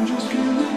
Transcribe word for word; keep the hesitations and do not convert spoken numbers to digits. I'm just gonna